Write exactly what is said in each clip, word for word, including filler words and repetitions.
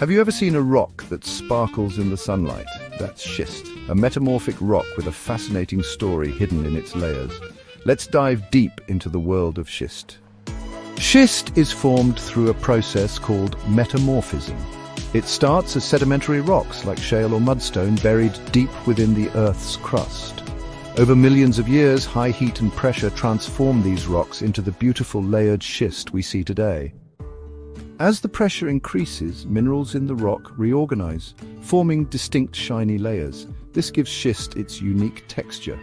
Have you ever seen a rock that sparkles in the sunlight? That's schist, a metamorphic rock with a fascinating story hidden in its layers. Let's dive deep into the world of schist. Schist is formed through a process called metamorphism. It starts as sedimentary rocks like shale or mudstone buried deep within the Earth's crust. Over millions of years, high heat and pressure transform these rocks into the beautiful layered schist we see today. As the pressure increases, minerals in the rock reorganize, forming distinct shiny layers. This gives schist its unique texture.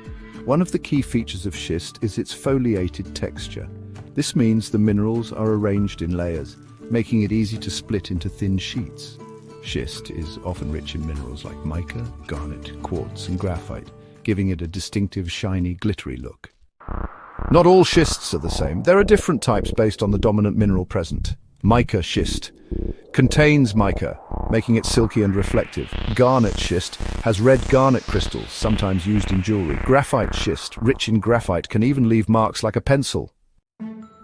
One of the key features of schist is its foliated texture. This means the minerals are arranged in layers, making it easy to split into thin sheets. Schist is often rich in minerals like mica, garnet, quartz, and graphite, giving it a distinctive shiny, glittery look. Not all schists are the same. There are different types based on the dominant mineral present. Mica schist contains mica, making it silky and reflective. Garnet schist has red garnet crystals, sometimes used in jewelry. Graphite schist, rich in graphite, can even leave marks like a pencil.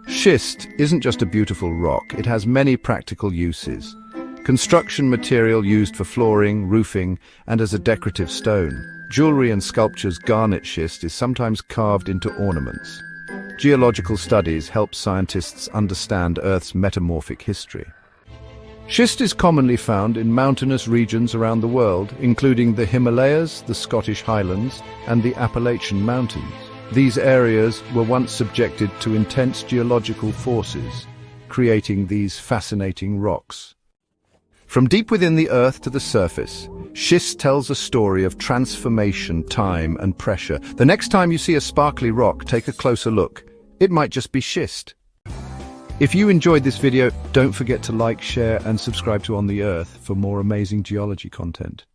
Schist isn't just a beautiful rock, it has many practical uses. Construction material used for flooring, roofing, and as a decorative stone. Jewelry and sculptures. Garnet schist is sometimes carved into ornaments. Geological studies help scientists understand Earth's metamorphic history. Schist is commonly found in mountainous regions around the world, including the Himalayas, the Scottish Highlands, and the Appalachian Mountains. These areas were once subjected to intense geological forces, creating these fascinating rocks. From deep within the Earth to the surface, schist tells a story of transformation, time, and pressure. The next time you see a sparkly rock, take a closer look. It might just be schist. If you enjoyed this video, don't forget to like, share, and subscribe to On The Earth for more amazing geology content.